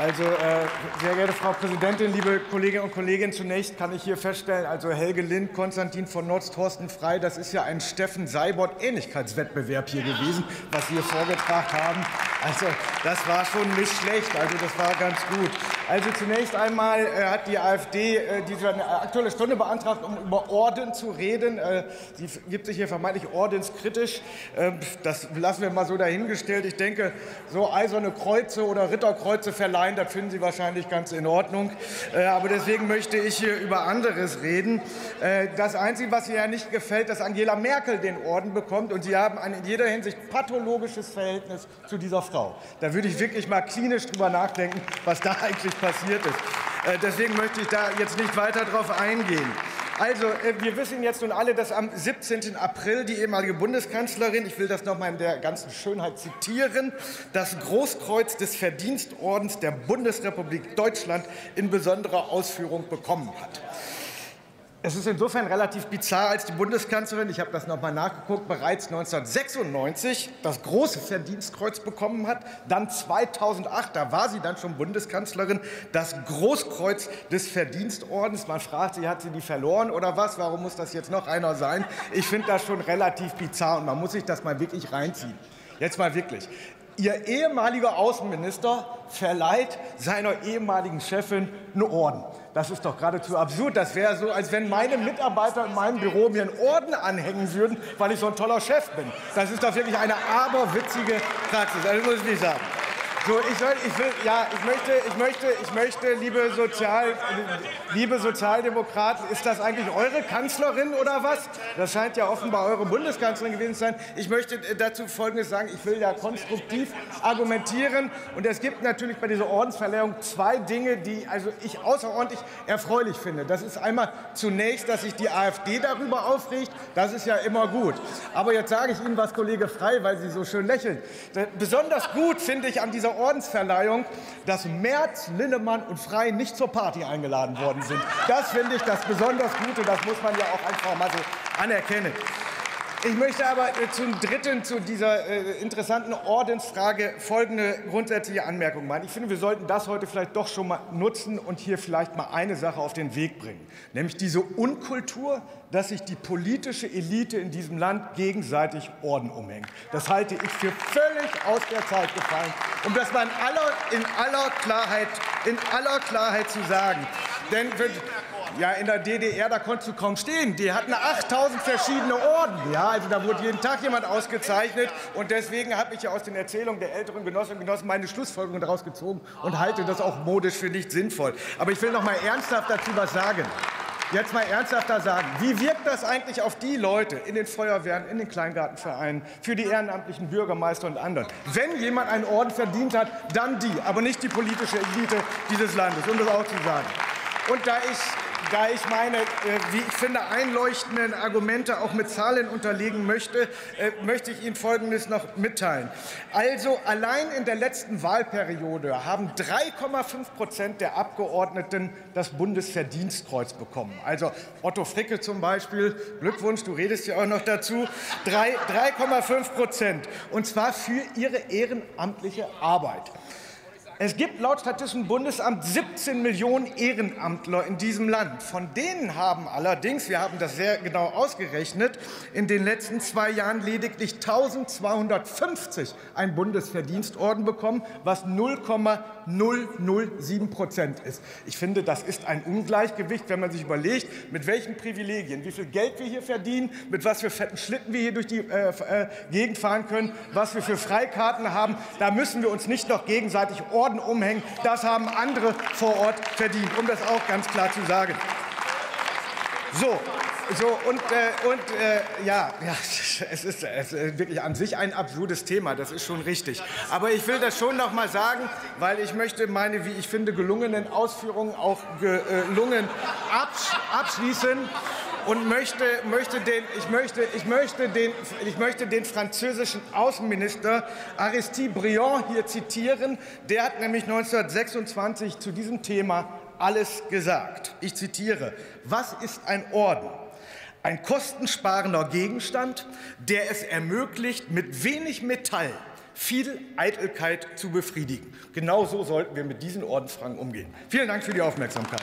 Also, sehr geehrte Frau Präsidentin, liebe Kolleginnen und Kollegen, zunächst kann ich hier feststellen, also Helge Lind, Konstantin von Notz, Thorsten Frei, das ist ja ein Steffen-Seibot-Ähnlichkeitswettbewerb hier gewesen, was Sie hier vorgetragen haben. Also, das war schon nicht schlecht, also das war ganz gut. Also zunächst einmal hat die AfD diese Aktuelle Stunde beantragt, um über Orden zu reden. Sie gibt sich hier vermeintlich ordenskritisch. Das lassen wir mal so dahingestellt. Ich denke, so eiserne Kreuze oder Ritterkreuze verleihen, das finden Sie wahrscheinlich ganz in Ordnung. Aber deswegen möchte ich hier über anderes reden. Das Einzige, was ihr ja nicht gefällt, dass Angela Merkel den Orden bekommt. Und Sie haben ein in jeder Hinsicht pathologisches Verhältnis zu dieser Frau. Da würde ich wirklich mal klinisch drüber nachdenken, was da eigentlich passiert ist. Deswegen möchte ich da jetzt nicht weiter drauf eingehen. Also, wir wissen jetzt nun alle, dass am 17. April die ehemalige Bundeskanzlerin, ich will das noch mal in der ganzen Schönheit zitieren, das Großkreuz des Verdienstordens der Bundesrepublik Deutschland in besonderer Ausführung bekommen hat. Es ist insofern relativ bizarr, als die Bundeskanzlerin, ich habe das noch mal nachgeguckt, bereits 1996 das große Verdienstkreuz bekommen hat, dann 2008, da war sie dann schon Bundeskanzlerin, das Großkreuz des Verdienstordens. Man fragt sich, hat sie die verloren oder was? Warum muss das jetzt noch einer sein? Ich finde das schon relativ bizarr und man muss sich das mal wirklich reinziehen. Jetzt mal wirklich. Ihr ehemaliger Außenminister verleiht seiner ehemaligen Chefin einen Orden. Das ist doch geradezu absurd. Das wäre so, als wenn meine Mitarbeiter in meinem Büro mir einen Orden anhängen würden, weil ich so ein toller Chef bin. Das ist doch wirklich eine aberwitzige Praxis. Das muss ich nicht sagen. So, ich möchte, liebe Sozialdemokraten, ist das eigentlich eure Kanzlerin oder was? Das scheint ja offenbar eure Bundeskanzlerin gewesen zu sein. Ich möchte dazu Folgendes sagen. Ich will ja konstruktiv argumentieren. Und es gibt natürlich bei dieser Ordensverleihung zwei Dinge, die also ich außerordentlich erfreulich finde. Das ist einmal zunächst, dass sich die AfD darüber aufregt. Das ist ja immer gut. Aber jetzt sage ich Ihnen was, Kollege Frey, weil Sie so schön lächeln. Besonders gut finde ich an dieser Ordensverleihung, dass Merz, Linnemann und Frey nicht zur Party eingeladen worden sind. Das finde ich das besonders Gute, das muss man ja auch einfach mal so anerkennen. Ich möchte aber zum Dritten zu dieser interessanten Ordensfrage folgende grundsätzliche Anmerkung machen. Ich finde, wir sollten das heute vielleicht doch schon mal nutzen und hier vielleicht mal eine Sache auf den Weg bringen, nämlich diese Unkultur, dass sich die politische Elite in diesem Land gegenseitig Orden umhängt. Das halte ich für völlig aus der Zeit gefallen, um das mal in aller Klarheit zu sagen. Denn ja, in der DDR, da konntest du kaum stehen. Die hatten 8000 verschiedene Orden. Ja, also da wurde jeden Tag jemand ausgezeichnet. Und deswegen habe ich ja aus den Erzählungen der älteren Genossinnen und Genossen meine Schlussfolgerung daraus gezogen und halte das auch modisch für nicht sinnvoll. Aber ich will noch mal ernsthaft dazu was sagen. Jetzt mal ernsthafter sagen, wie wirkt das eigentlich auf die Leute in den Feuerwehren, in den Kleingartenvereinen, für die ehrenamtlichen Bürgermeister und anderen? Wenn jemand einen Orden verdient hat, dann die, aber nicht die politische Elite dieses Landes, um das auch zu sagen. Und da ich meine, wie ich finde, einleuchtenden Argumente auch mit Zahlen unterlegen möchte, möchte ich Ihnen Folgendes noch mitteilen. Also allein in der letzten Wahlperiode haben 3,5% der Abgeordneten das Bundesverdienstkreuz bekommen. Also Otto Fricke zum Beispiel, Glückwunsch, du redest ja auch noch dazu, 3,5%, und zwar für ihre ehrenamtliche Arbeit. Es gibt laut Statistischem Bundesamt 17 Millionen Ehrenamtler in diesem Land. Von denen haben allerdings, wir haben das sehr genau ausgerechnet, in den letzten 2 Jahren lediglich 1250 einen Bundesverdienstorden bekommen, was 0,007% ist. Ich finde, das ist ein Ungleichgewicht, wenn man sich überlegt, mit welchen Privilegien, wie viel Geld wir hier verdienen, mit was für fetten Schlitten wir hier durch die Gegend fahren können, was wir für Freikarten haben. Da müssen wir uns nicht noch gegenseitig ordnen. Umhängen, das haben andere vor Ort verdient, um das auch ganz klar zu sagen. So, es ist wirklich an sich ein absurdes Thema, das ist schon richtig. Aber ich will das schon noch mal sagen, weil ich möchte meine, wie ich finde, gelungenen Ausführungen auch gelungen abschließen. Und ich möchte den französischen Außenminister Aristide Briand hier zitieren. Der hat nämlich 1926 zu diesem Thema alles gesagt. Ich zitiere: Was ist ein Orden? Ein kostensparender Gegenstand, der es ermöglicht, mit wenig Metall viel Eitelkeit zu befriedigen. Genau so sollten wir mit diesen Ordensfragen umgehen. Vielen Dank für die Aufmerksamkeit.